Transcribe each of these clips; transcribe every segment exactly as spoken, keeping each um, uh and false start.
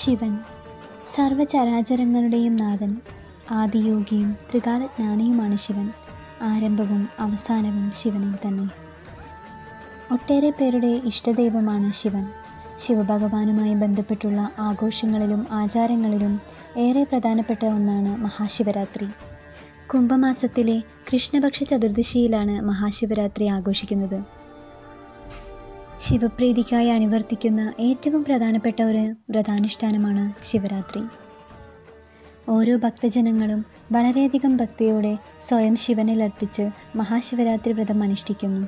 ശിവൻ സർവചരാചരങ്ങളുടെയും നാഥൻ ആദിയോഗിയും ത്രികാലജ്ഞാനിയുമാണ് ശിവൻ. ആരംഭവും അവസാനവും ശിവനിൽ തന്നെ. ഒട്ടേറെ പേരുടെ ഇഷ്ടദൈവമാണ് ശിവൻ. ശിവഭഗവാനുമായി ബന്ധപ്പെട്ടുള്ള ആഘോഷങ്ങളിലും ആചാരങ്ങളിലും ഏറെ പ്രധാനപ്പെട്ട ഒന്നാണ് മഹാശിവരാത്രി. കുംഭമാസത്തിലെ കൃഷ്ണപക്ഷ ചതുർദശിയിലാണ് മഹാശിവരാത്രി ആഘോഷിക്കുന്നത്. ശിവപ്രീതിക്കായി അനുവർത്തിക്കുന്ന ഏറ്റവും പ്രധാനപ്പെട്ട ഒരു വ്രതാനുഷ്ഠാനമാണ് ശിവരാത്രി. ഓരോ ഭക്തജനങ്ങളും വളരെയധികം ഭക്തിയോടെ സ്വയം ശിവനിൽ അർപ്പിച്ച് മഹാശിവരാത്രി വ്രതം അനുഷ്ഠിക്കുന്നു.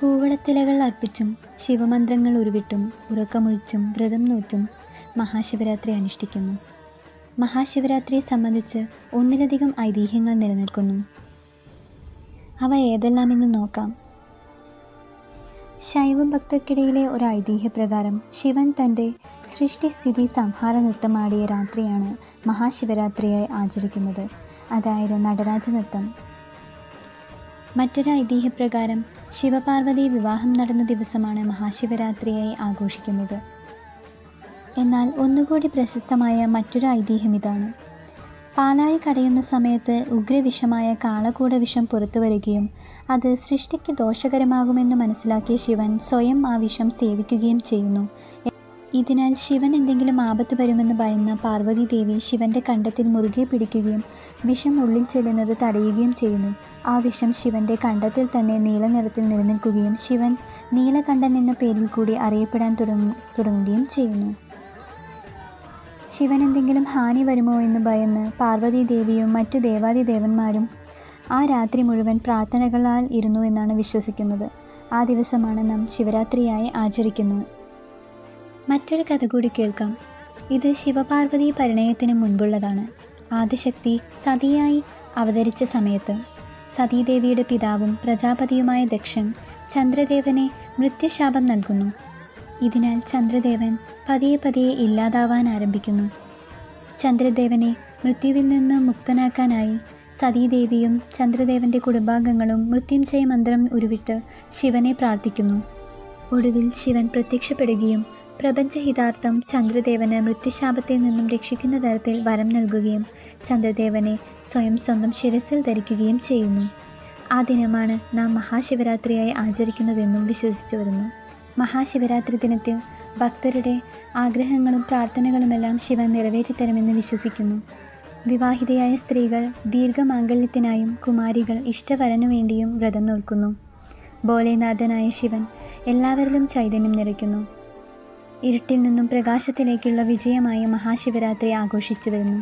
കൂവളത്തിലകൾ അർപ്പിച്ചും ശിവമന്ത്രങ്ങൾ ഉരുവിട്ടും ഉറക്കമൊഴിച്ചും വ്രതം നോറ്റും മഹാശിവരാത്രി അനുഷ്ഠിക്കുന്നു. മഹാശിവരാത്രിയെ സംബന്ധിച്ച് ഒന്നിലധികം ഐതിഹ്യങ്ങൾ നിലനിൽക്കുന്നു. അവ ഏതെല്ലാമെന്ന് നോക്കാം. ശൈവ ഭക്തർക്കിടയിലെ ഒരു ഐതിഹ്യപ്രകാരം ശിവൻ തൻ്റെ സൃഷ്ടിസ്ഥിതി സംഹാര നൃത്തമാടിയ രാത്രിയാണ് മഹാശിവരാത്രിയായി ആചരിക്കുന്നത്, അതായത് നടരാജ നൃത്തം. മറ്റൊരു ഐതിഹ്യപ്രകാരം ശിവപാർവതി വിവാഹം നടന്ന ദിവസമാണ് മഹാശിവരാത്രിയായി ആഘോഷിക്കുന്നത്. എന്നാൽ ഒന്നുകൂടി പ്രശസ്തമായ മറ്റൊരു ഐതിഹ്യം ഇതാണ്. പാലാഴി കടയുന്ന സമയത്ത് ഉഗ്രവിഷമായ കാളകൂട വിഷം പുറത്തു വരികയും അത് സൃഷ്ടിക്ക് ദോഷകരമാകുമെന്ന് മനസ്സിലാക്കിയ ശിവൻ സ്വയം ആ വിഷം സേവിക്കുകയും ചെയ്യുന്നു. ഇതിനാൽ ശിവൻ എന്തെങ്കിലും ആപത്ത് വരുമെന്ന് ഭയന്ന പാർവതി ദേവി ശിവൻ്റെ കണ്ഠത്തിൽ മുറുകെ പിടിക്കുകയും വിഷം ഉള്ളിൽ ചെല്ലുന്നത് തടയുകയും ചെയ്യുന്നു. ആ വിഷം ശിവൻ്റെ കണ്ഠത്തിൽ തന്നെ നീലനിറത്തിൽ നിലനിൽക്കുകയും ശിവൻ നീലകണ്ഠൻ എന്ന പേരിൽ കൂടി അറിയപ്പെടാൻ തുടങ്ങുകയും ചെയ്യുന്നു. ശിവൻ എന്തെങ്കിലും ഹാനി വരുമോ എന്ന് ഭയന്ന് പാർവതി ദേവിയും മറ്റു ദേവാദി ദേവന്മാരും ആ രാത്രി മുഴുവൻ പ്രാർത്ഥനകളാൽ ഇരുന്നു എന്നാണ് വിശ്വസിക്കുന്നത്. ആ ദിവസമാണ് നാം ശിവരാത്രിയായി ആചരിക്കുന്നത്. മറ്റൊരു കഥ കൂടി കേൾക്കാം. ഇത് ശിവപാർവതി പരിണയത്തിന് മുൻപുള്ളതാണ്. ആദിശക്തി സതിയായി അവതരിച്ച സമയത്ത് സതീദേവിയുടെ പിതാവും പ്രജാപതിയുമായ ദക്ഷൻ ചന്ദ്രദേവനെ മൃത്യുശാപം നൽകുന്നു. ഇതിനാൽ ചന്ദ്രദേവൻ പതിയെ പതിയെ ഇല്ലാതാവാൻ ആരംഭിക്കുന്നു. ചന്ദ്രദേവനെ മൃത്യുവിൽ നിന്ന് മുക്തനാക്കാനായി സതീദേവിയും ചന്ദ്രദേവൻ്റെ കുടുംബാംഗങ്ങളും മൃത്യുഞ്ജയ മന്ത്രം ഉരുവിട്ട് ശിവനെ പ്രാർത്ഥിക്കുന്നു. ഒടുവിൽ ശിവൻ പ്രത്യക്ഷപ്പെടുകയും പ്രപഞ്ചഹിതാർത്ഥം ചന്ദ്രദേവന് മൃത്യുശാപത്തിൽ നിന്നും രക്ഷിക്കുന്ന തരത്തിൽ വരം നൽകുകയും ചന്ദ്രദേവനെ സ്വയം സ്വന്തം ശിരസിൽ ധരിക്കുകയും ചെയ്യുന്നു. ആ ദിനമാണ് നാം മഹാശിവരാത്രിയായി ആചരിക്കുന്നതെന്നും വിശ്വസിച്ചു വരുന്നു. മഹാശിവരാത്രി ദിനത്തിൽ ഭക്തരുടെ ആഗ്രഹങ്ങളും പ്രാർത്ഥനകളുമെല്ലാം ശിവൻ നിറവേറ്റിത്തരുമെന്ന് വിശ്വസിക്കുന്നു. വിവാഹിതയായ സ്ത്രീകൾ ദീർഘമാംഗല്യത്തിനായും കുമാരികൾ ഇഷ്ടവരനു വേണ്ടിയും വ്രതം നോൽക്കുന്നു. ഭോലേനാഥനായ ശിവൻ എല്ലാവരിലും ചൈതന്യം നിറയ്ക്കുന്നു. ഇരുട്ടിൽ നിന്നും പ്രകാശത്തിലേക്കുള്ള വിജയമായ മഹാശിവരാത്രി ആഘോഷിച്ചു വരുന്നു.